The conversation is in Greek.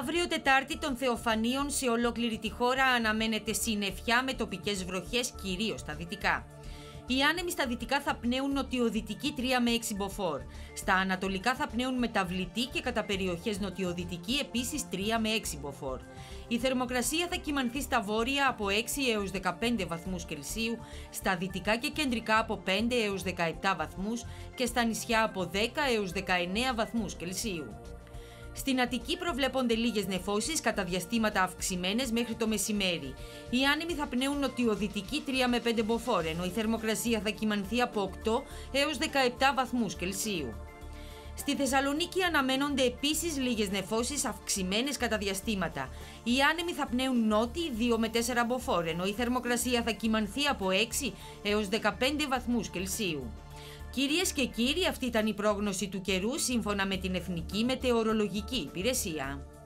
Αύριο Τετάρτη των Θεοφανίων σε ολόκληρη τη χώρα αναμένεται συννεφιά με τοπικές βροχές, κυρίως στα δυτικά. Οι άνεμοι στα δυτικά θα πνέουν νοτιοδυτική 3 με 6 μποφόρ. Στα ανατολικά θα πνέουν μεταβλητή και κατά περιοχές νοτιοδυτική επίσης 3 με 6 μποφόρ. Η θερμοκρασία θα κυμανθεί στα βόρεια από 6 έως 15 βαθμούς Κελσίου, στα δυτικά και κεντρικά από 5 έως 17 βαθμούς και στα νησιά από 10 έως 19 βαθμούς Κελσίου. Στην Αττική προβλέπονται λίγες νεφώσεις κατά διαστήματα αυξημένες μέχρι το μεσημέρι. Οι άνεμοι θα πνέουν νοτιοδυτική 3 με 5 μποφόρ, ενώ η θερμοκρασία θα κυμανθεί από 8 έως 17 βαθμούς Κελσίου. Στη Θεσσαλονίκη αναμένονται επίσης λίγες νεφώσεις αυξημένες κατά διαστήματα. Οι άνεμοι θα πνέουν νότιοι 2 με 4 μποφόρ, ενώ η θερμοκρασία θα κυμανθεί από 6 έως 15 βαθμούς Κελσίου. Κυρίες και κύριοι, αυτή ήταν η πρόγνωση του καιρού σύμφωνα με την Εθνική Μετεωρολογική Υπηρεσία.